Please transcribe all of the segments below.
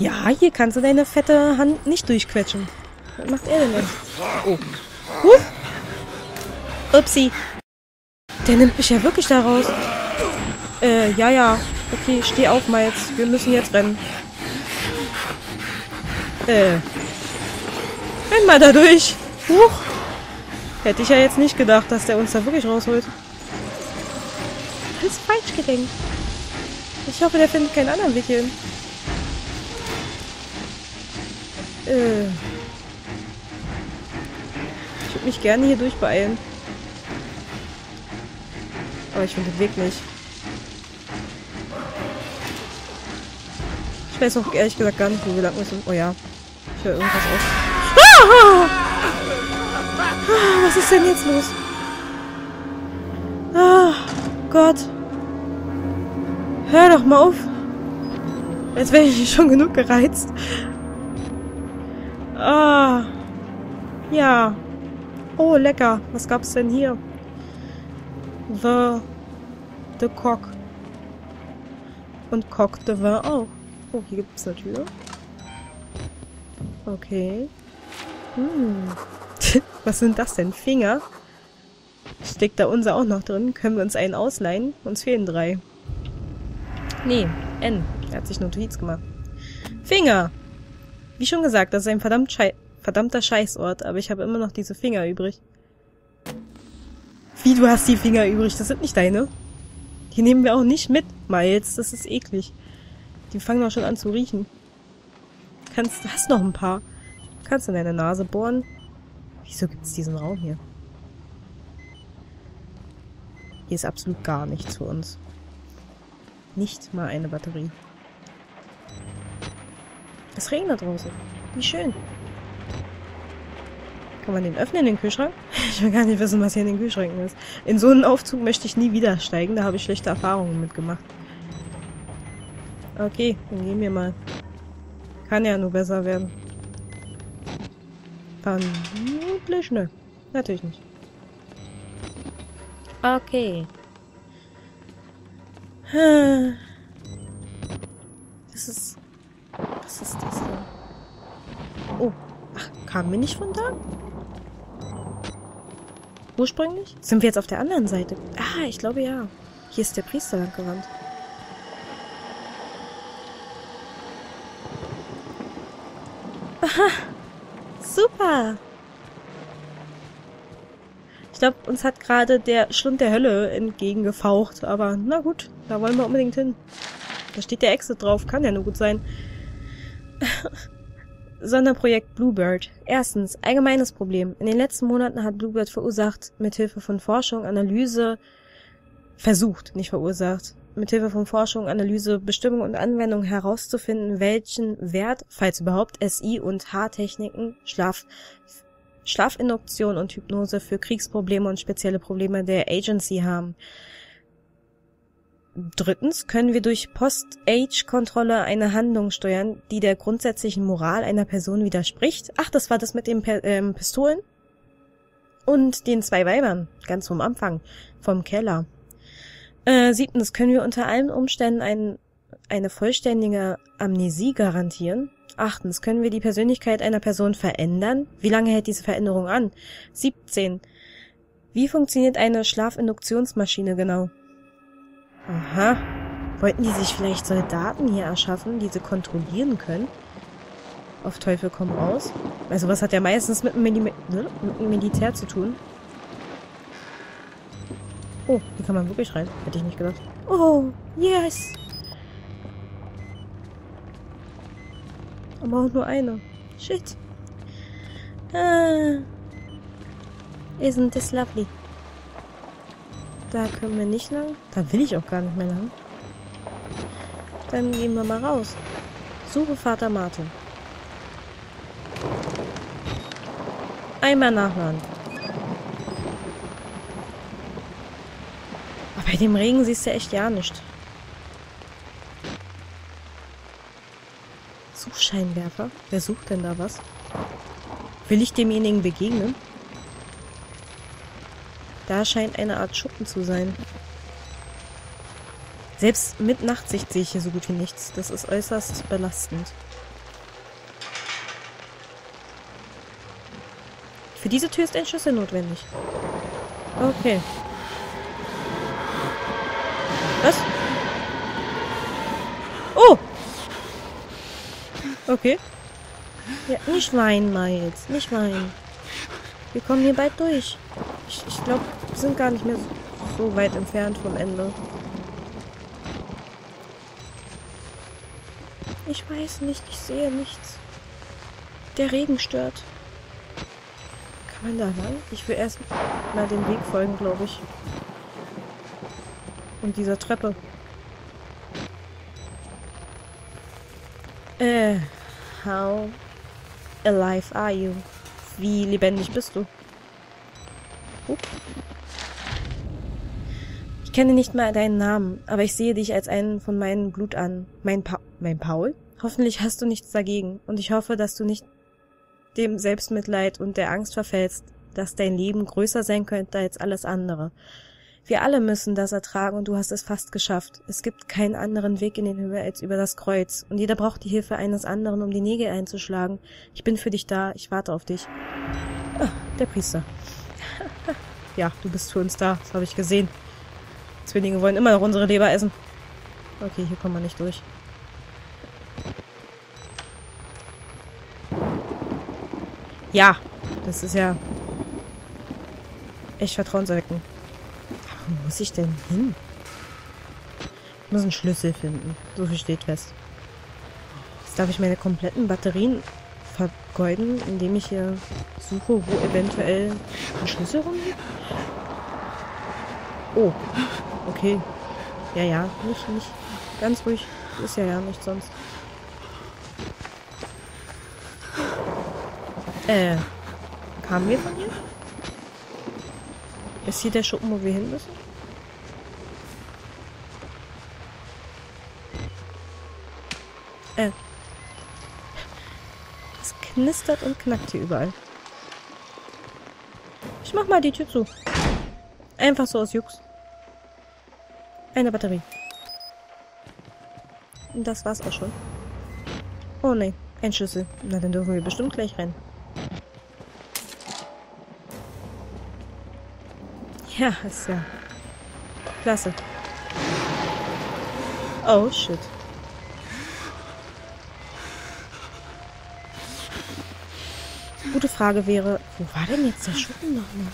Ja, hier kannst du deine fette Hand nicht durchquetschen. Was macht er denn jetzt? Oh. Upsi. Der nimmt mich ja wirklich da raus. Ja, ja. Okay, steh auf, Miles. Wir müssen jetzt rennen. Renn mal da durch. Huch. Hätte ich ja jetzt nicht gedacht, dass der uns da wirklich rausholt. Ganz falsch gedenkt. Ich hoffe, der findet keinen anderen Weg hier hin. Ich würde mich gerne hier durchbeeilen. Aber ich finde den Weg nicht. Ich weiß auch ehrlich gesagt gar nicht, wo wir lang müssen. Oh ja. Ich höre irgendwas auf. Ah, was ist denn jetzt los? Ah, Gott. Hör doch mal auf. Jetzt werde ich schon genug gereizt. Ah. Ja. Oh, lecker. Was gab's denn hier? The Cock. Und Cock de Vin auch. Oh, hier gibt's eine Tür. Okay. Was sind das denn? Finger? Steckt da unser auch noch drin? Können wir uns einen ausleihen? Uns fehlen 3. Nee, N. Er hat sich Notiz gemacht. Finger! Wie schon gesagt, das ist ein verdammter Scheißort, aber ich habe immer noch diese Finger übrig. Wie, du hast die Finger übrig? Das sind nicht deine. Die nehmen wir auch nicht mit, Miles. Das ist eklig. Die fangen doch schon an zu riechen. Du hast noch ein paar. Kannst in deine Nase bohren. Wieso gibt es diesen Raum hier? Hier ist absolut gar nichts für uns. Nicht mal eine Batterie. Es regnet draußen. Wie schön. Kann man den öffnen, den Kühlschrank? Ich will gar nicht wissen, was hier in den Kühlschränken ist. In so einen Aufzug möchte ich nie wieder steigen. Da habe ich schlechte Erfahrungen mitgemacht. Okay, dann gehen wir mal. Kann ja nur besser werden. Vermutlich, ne. Natürlich nicht. Okay. Was ist das denn? Oh. Ach, kamen wir nicht von da? Ursprünglich? Sind wir jetzt auf der anderen Seite? Ah, ich glaube ja. Hier ist der Priester lang gerannt. Aha, super! Ich glaube, uns hat gerade der Schlund der Hölle entgegengefaucht. Aber na gut, da wollen wir unbedingt hin. Da steht der Exit drauf, kann ja nur gut sein. Sonderprojekt Bluebird. Erstens, allgemeines Problem. In den letzten Monaten hat Bluebird mithilfe von Forschung, Analyse, Bestimmung und Anwendung herauszufinden, welchen Wert, falls überhaupt, SI und H-Techniken, Schlafinduktion und Hypnose für Kriegsprobleme und spezielle Probleme der Agency haben. Drittens können wir durch Post-Age-Kontrolle eine Handlung steuern, die der grundsätzlichen Moral einer Person widerspricht. Ach, das war das mit den Pistolen und den 2 Weibern, ganz vom Anfang, vom Keller. Siebtens können wir unter allen Umständen eine vollständige Amnesie garantieren. Achtens können wir die Persönlichkeit einer Person verändern. Wie lange hält diese Veränderung an? 17. Wie funktioniert eine Schlafinduktionsmaschine genau? Aha. Wollten die sich vielleicht Soldaten hier erschaffen, die sie kontrollieren können? Auf Teufel komm raus. Also was hat ja meistens mit dem Militär zu tun? Oh, hier kann man wirklich rein. Hätte ich nicht gedacht. Oh, yes! Aber auch nur eine. Shit. Ah. Isn't this lovely? Da können wir nicht lang. Da will ich auch gar nicht mehr lang. Dann gehen wir mal raus. Suche Vater Martin. Einmal nachladen. Aber bei dem Regen siehst du echt ja nicht. Suchscheinwerfer? Wer sucht denn da was? Will ich demjenigen begegnen? Da scheint eine Art Schuppen zu sein. Selbst mit Nachtsicht sehe ich hier so gut wie nichts. Das ist äußerst belastend. Für diese Tür ist ein Schlüssel notwendig. Okay. Was? Oh! Okay. Ja, nicht weinen, Miles. Nicht weinen. Wir kommen hier bald durch. Ich glaube, wir sind gar nicht mehr so weit entfernt vom Ende. Ich weiß nicht, ich sehe nichts. Der Regen stört. Kann man da lang? Ich will erst mal dem Weg folgen, glaube ich. Und dieser Treppe. How alive are you? Wie lebendig bist du? Ich kenne nicht mal deinen Namen, aber ich sehe dich als einen von meinem Blut an. Mein Paul? Hoffentlich hast du nichts dagegen und ich hoffe, dass du nicht dem Selbstmitleid und der Angst verfällst, dass dein Leben größer sein könnte als alles andere. Wir alle müssen das ertragen und du hast es fast geschafft. Es gibt keinen anderen Weg in den Himmel als über das Kreuz und jeder braucht die Hilfe eines anderen, um die Nägel einzuschlagen. Ich bin für dich da, ich warte auf dich. Ah, der Priester. Ja, du bist für uns da, das habe ich gesehen. Zwillinge wollen immer noch unsere Leber essen. Okay, hier kommen wir nicht durch. Ja, das ist ja echt vertrauenserweckend. Wo muss ich denn hin? Ich muss einen Schlüssel finden. So viel steht fest. Jetzt darf ich meine kompletten Batterien vergeuden, indem ich hier suche, wo eventuell ein Schlüssel rumliegt. Oh, okay. Ja, nicht. Ganz ruhig. Ist ja nicht sonst. Kamen wir von hier? Ist hier der Schuppen, wo wir hin müssen? Es knistert und knackt hier überall. Ich mach mal die Tür zu. Einfach so aus Jux. Eine Batterie. Und das war's auch schon. Oh ne, ein Schlüssel. Na, dann dürfen wir bestimmt gleich rein. Ja, ist ja klasse. Oh, shit. Gute Frage wäre, wo war denn jetzt der Schuppen nochmal?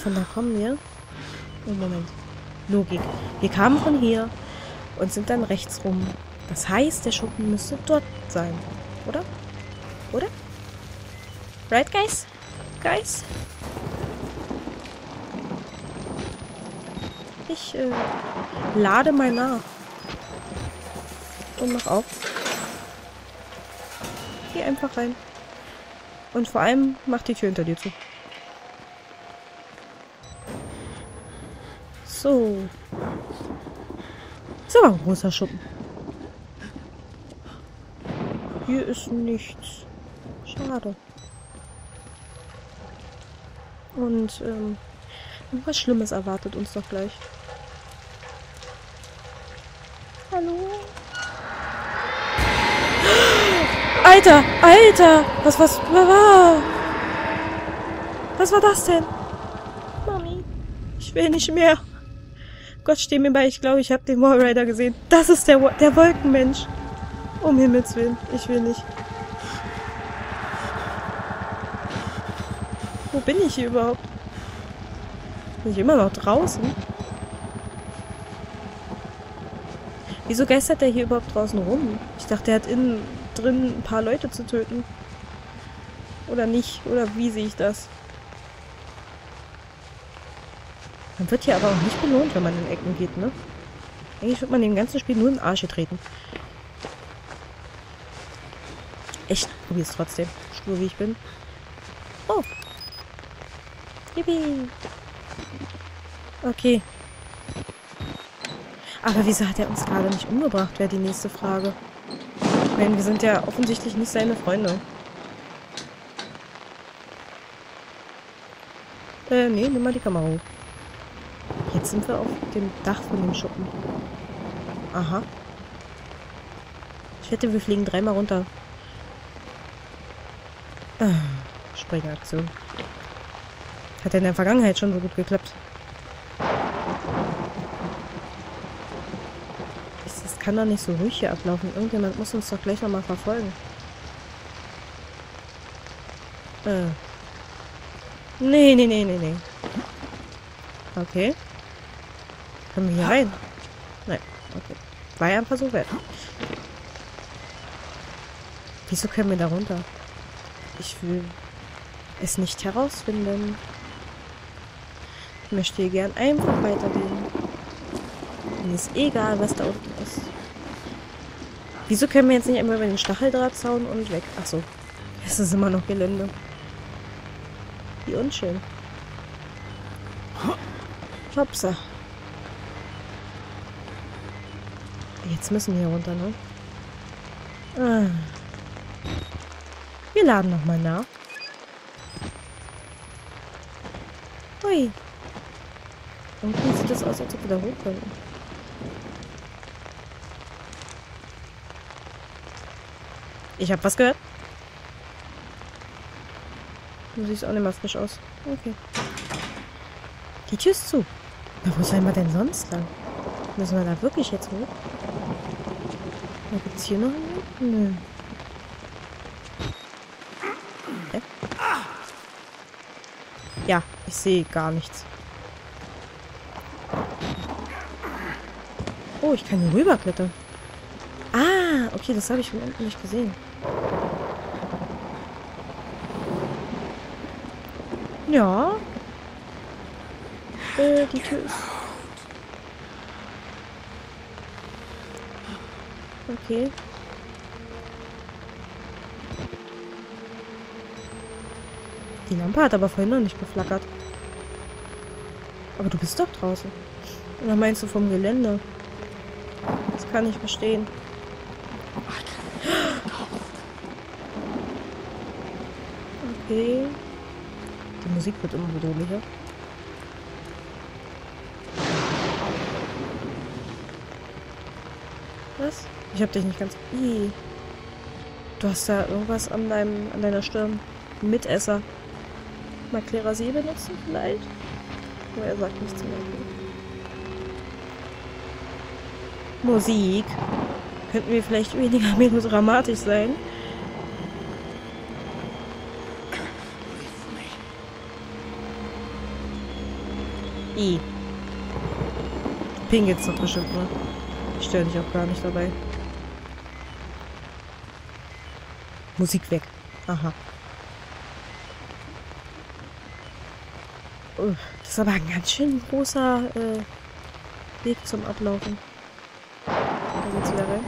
Von da kommen wir. Oh, Moment. Logik. Wir kamen von hier und sind dann rechts rum. Das heißt, der Schuppen müsste dort sein. Oder? Oder? Right, guys? Guys? Ich lade mal nach. Und mach auf. Geh einfach rein. Und vor allem mach die Tür hinter dir zu. So. So, ein großer Schuppen. Hier ist nichts. Schade. Und irgendwas Schlimmes erwartet uns doch gleich. Hallo? Alter! Was war das denn? Mami, ich will nicht mehr. Gott, steh mir bei, ich glaube, ich habe den Walrider gesehen. Das ist der Wolkenmensch. Um Himmels Willen, ich will nicht. Wo bin ich hier überhaupt? Bin ich immer noch draußen? Wieso geistert der hier überhaupt draußen rum? Ich dachte, der hat innen drin ein paar Leute zu töten. Oder nicht? Oder wie sehe ich das? Man wird hier aber auch nicht belohnt, wenn man in Ecken geht, ne? Eigentlich wird man dem ganzen Spiel nur in den Arsch getreten. Echt, probier's trotzdem. Stur wie ich bin. Oh! Yippie! Okay. Aber wieso hat er uns gerade nicht umgebracht, wäre die nächste Frage. Ich meine, wir sind ja offensichtlich nicht seine Freunde. Nee, nimm mal die Kamera hoch. Jetzt sind wir auf dem Dach von dem Schuppen. Aha. Ich wette, wir fliegen dreimal runter. Sprengaktion. Hat ja in der Vergangenheit schon so gut geklappt. Es kann doch nicht so ruhig hier ablaufen. Irgendjemand muss uns doch gleich nochmal verfolgen. Nee. Okay. Können wir hier rein? Nein, okay. War ja ein Versuch wert. Wieso können wir da runter? Ich will es nicht herausfinden. Ich möchte hier gern einfach weitergehen. Mir ist egal, was da unten ist. Wieso können wir jetzt nicht einmal über den Stacheldrahtzaun und weg? Achso, es ist immer noch Gelände. Wie unschön. Hopsa. Jetzt müssen wir hier runter, ne? Wir laden nochmal nach. Ui. Irgendwie sieht das aus, als ob wir da hoch können. Ich hab was gehört. Du siehst auch nicht mal frisch aus. Okay. Die Tür ist zu. Na, wo sollen wir denn sonst lang? Müssen wir da wirklich jetzt hoch? Gibt's hier noch einen? Nö. Ja, ich sehe gar nichts. Oh, ich kann hier rüberklettern. Ah, okay, das habe ich von unten nicht gesehen. Ja. Die Tür ist... Okay. Die Lampe hat aber vorhin noch nicht geflackert. Aber du bist doch draußen. Oder meinst du vom Gelände? Das kann ich verstehen. Okay. Die Musik wird immer bedrohlicher. Was? Ich hab dich nicht ganz... Ii. Du hast da irgendwas an deiner Stirn. Mitesser. Mal Klerasie benutzen vielleicht? Aber er sagt nichts mehr. Musik. Könnten wir vielleicht weniger melodramatisch sein? I. Ping geht's doch bestimmt mal. Ich störe dich auch gar nicht dabei. Musik weg. Aha. Das ist aber ein ganz schön großer Weg zum Ablaufen. Da geht's wieder rein.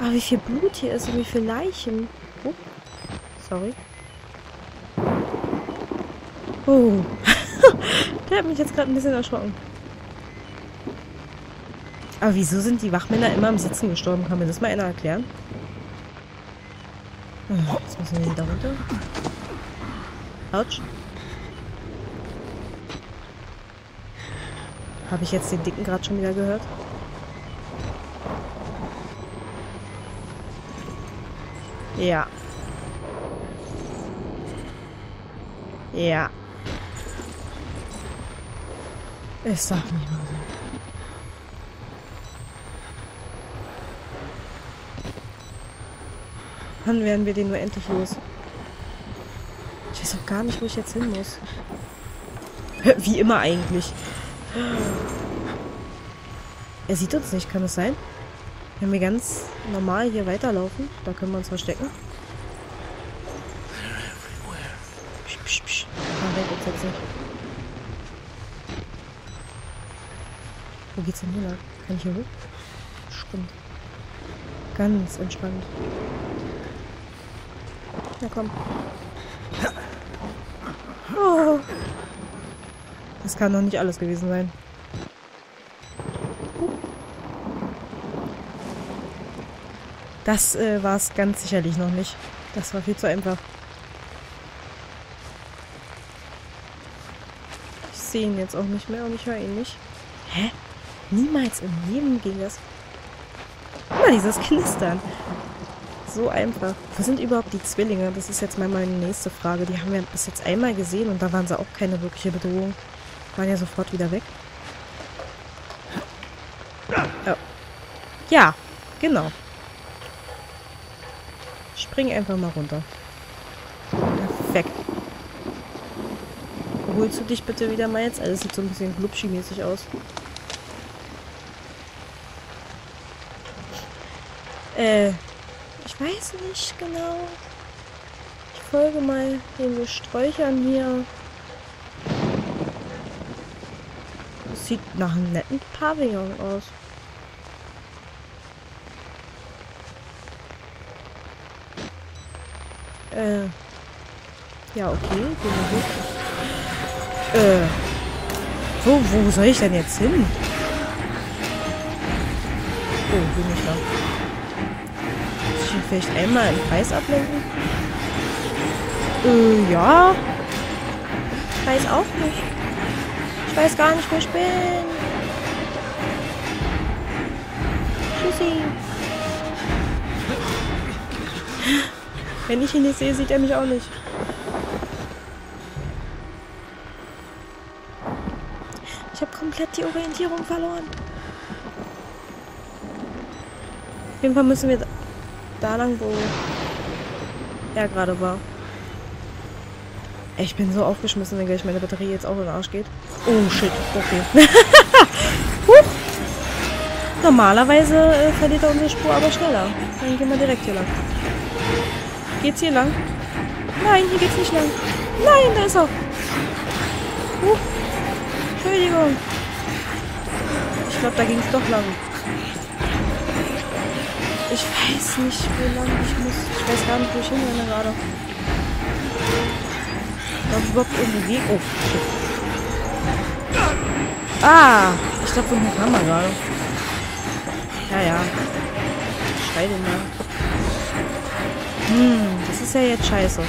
Ah, wie viel Blut hier ist und wie viele Leichen. Oh, sorry. Oh. Der hat mich jetzt gerade ein bisschen erschrocken. Aber wieso sind die Wachmänner immer am Sitzen gestorben? Kann mir das mal einer erklären? Jetzt müssen wir wieder runter. Autsch. Habe ich jetzt den Dicken gerade schon wieder gehört? Ja. Ja. Es darf nicht mal sein. Wann werden wir den nur endlich los? Ich weiß auch gar nicht, wo ich jetzt hin muss. Wie immer eigentlich. Er sieht uns nicht, kann das sein? Wenn wir ganz normal hier weiterlaufen, da können wir uns verstecken. Psch, psch, psch. Da weg uns jetzt nicht. Wo geht's denn hin? Kann ich hier hoch? Stimmt. Ganz entspannt. Na komm. Oh. Das kann doch nicht alles gewesen sein. Das war es ganz sicherlich noch nicht. Das war viel zu einfach. Ich sehe ihn jetzt auch nicht mehr und ich höre ihn nicht. Hä? Niemals im Leben ging das. Guck mal, dieses Knistern. so einfach. Wo sind überhaupt die Zwillinge? Das ist jetzt mal meine nächste Frage. Die haben wir bis jetzt einmal gesehen und da waren sie auch keine wirkliche Bedrohung. Waren ja sofort wieder weg. Oh. Ja, genau. Spring einfach mal runter. Perfekt. Holst du dich bitte wieder mal jetzt? Alles sieht so ein bisschen glubschi-mäßig aus. Ich weiß nicht genau. Ich folge mal den Sträuchern hier. Das sieht nach einem netten Pavillon aus. Ja, okay. Wo soll ich denn jetzt hin? Oh, bin ich da. Muss ich ihn vielleicht einmal im Kreis ablenken? Ja. Ich weiß auch nicht. Ich weiß gar nicht, wo ich bin. Tschüssi. Wenn ich ihn nicht sehe, sieht er mich auch nicht. Ich habe komplett die Orientierung verloren. Auf jeden Fall müssen wir da lang, wo er gerade war. Ich bin so aufgeschmissen, wenn gleich meine Batterie jetzt auch in den Arsch geht. Oh shit, okay. Huch. Normalerweise verliert er unsere Spur aber schneller. Dann gehen wir direkt hier lang. Geht's hier lang? Nein, hier geht's nicht lang. Nein, da ist er. Huch. Entschuldigung. Ich glaube, da ging es doch lang. Ich weiß nicht, wie lange ich muss. Ich weiß gar nicht, wo ich hin bin gerade. Glaube ich überhaupt irgendwie. Oh, shit. Ah! Ich glaube, von hier kam man gerade. Ja. Schrei den mal. Das ist ja jetzt scheiße.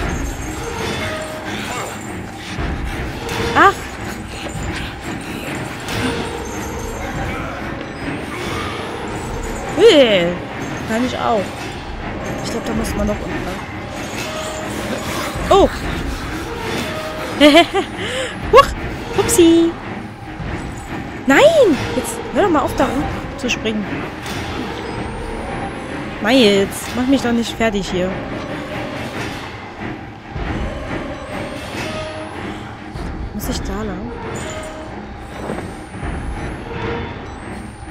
Ach! Kann ich auch. Ich glaube, da muss man noch unten. Oh! Huch! Upsi! Nein! Jetzt hör doch mal auf, da rumzuspringen. Miles, mach mich doch nicht fertig hier. Muss ich da lang?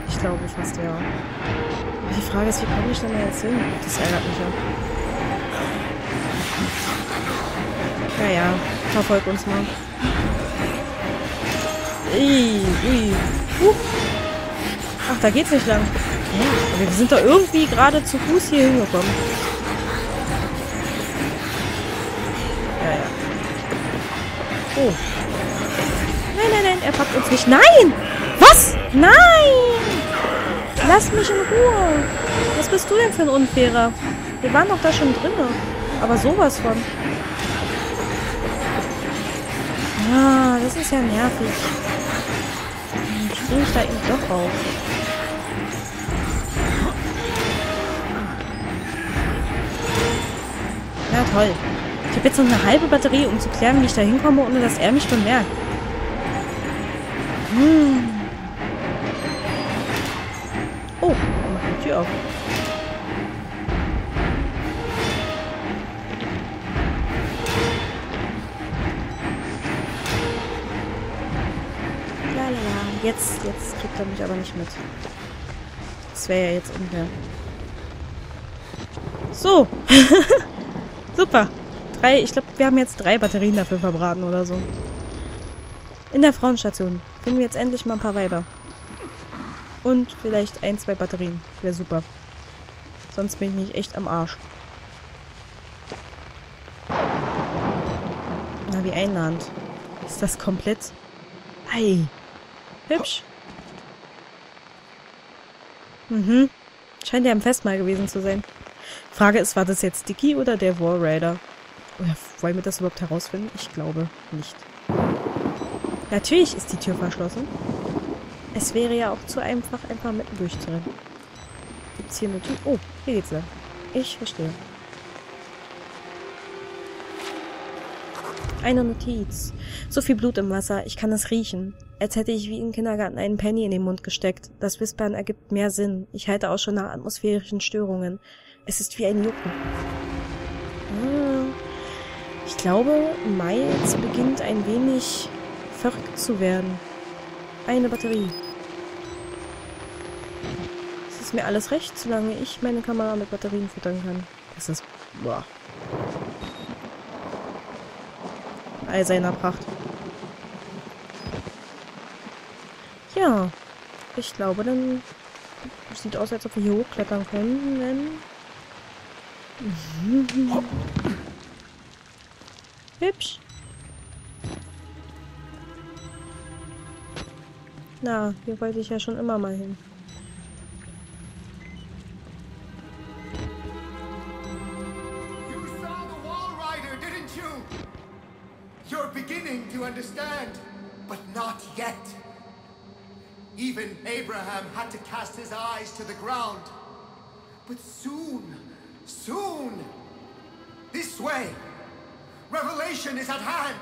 Ich glaube fast, ja. Aber die Frage ist, wie komme ich denn da jetzt hin? Das ärgert mich ja. Naja, verfolg uns mal. Ach, da geht's nicht lang. Ja, wir sind da irgendwie gerade zu Fuß hier hingekommen. Ja. Oh. Nein, er packt uns nicht. Nein! Was? Nein! Lass mich in Ruhe. Was bist du denn für ein Unfairer? Wir waren doch da schon drin. Aber sowas von. Ja, das ist ja nervig. Dann springe ich da eben doch auf. Ja, toll. Ich habe jetzt noch eine halbe Batterie, um zu klären, wie ich da hinkomme, ohne dass er mich bemerkt. Oh, er macht die Tür auf. Lalala. Jetzt kriegt er mich aber nicht mit. Das wäre ja jetzt unfair. So. Super. Ich glaube, wir haben jetzt 3 Batterien dafür verbraten oder so. In der Frauenstation finden wir jetzt endlich mal ein paar Weiber. Und vielleicht 1, 2 Batterien. Wäre super. Sonst bin ich nicht echt am Arsch. Na, wie einladend. Ist das komplett... Ei. Hübsch. Scheint ja im Festmahl gewesen zu sein. Frage ist, war das jetzt Dicky oder der Walrider? Oder wollen wir das überhaupt herausfinden? Ich glaube nicht. Natürlich ist die Tür verschlossen. Es wäre ja auch zu einfach, einfach mitten durchzurennen. Gibt's hier eine Tür? Oh, hier geht's lang. Ich verstehe. Eine Notiz. So viel Blut im Wasser, ich kann es riechen. Als hätte ich wie im Kindergarten einen Penny in den Mund gesteckt. Das Wispern ergibt mehr Sinn. Ich halte auch schon nach atmosphärischen Störungen. Es ist wie ein Jucken. Ich glaube, Miles beginnt ein wenig verrückt zu werden. Eine Batterie. Es ist mir alles recht, solange ich meine Kamera mit Batterien füttern kann. Das ist... Boah. All seiner Pracht. Ja. Ich glaube, dann... Sieht aus, als ob wir hier hochklettern können, wenn... Hübsch. Na, hier wollte ich ja schon immer mal hin. You saw the Walrider, didn't you? You're beginning to understand, but not yet. Even Abraham had to cast his eyes to the ground. But soon, soon, this way. Revelation is at hand.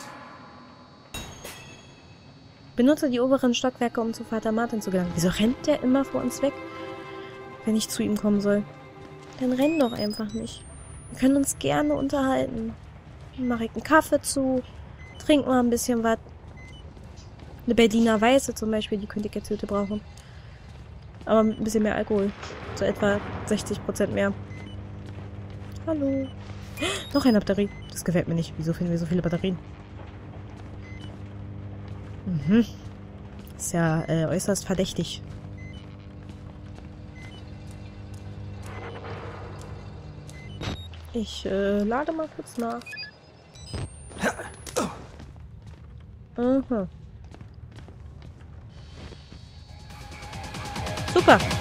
Benutze die oberen Stockwerke, um zu Vater Martin zu gelangen. Wieso rennt der immer vor uns weg, wenn ich zu ihm kommen soll? Dann renn doch einfach nicht. Wir können uns gerne unterhalten. Mach ich einen Kaffee zu, trink mal ein bisschen was. Eine Berliner Weiße zum Beispiel, die könnte ich jetzt heute brauchen. Aber mit ein bisschen mehr Alkohol. So etwa 60% mehr. Hallo. Noch eine Batterie. Das gefällt mir nicht. Wieso finden wir so viele Batterien? Mhm. Ist ja äußerst verdächtig. Ich lade mal kurz nach. Aha. Super.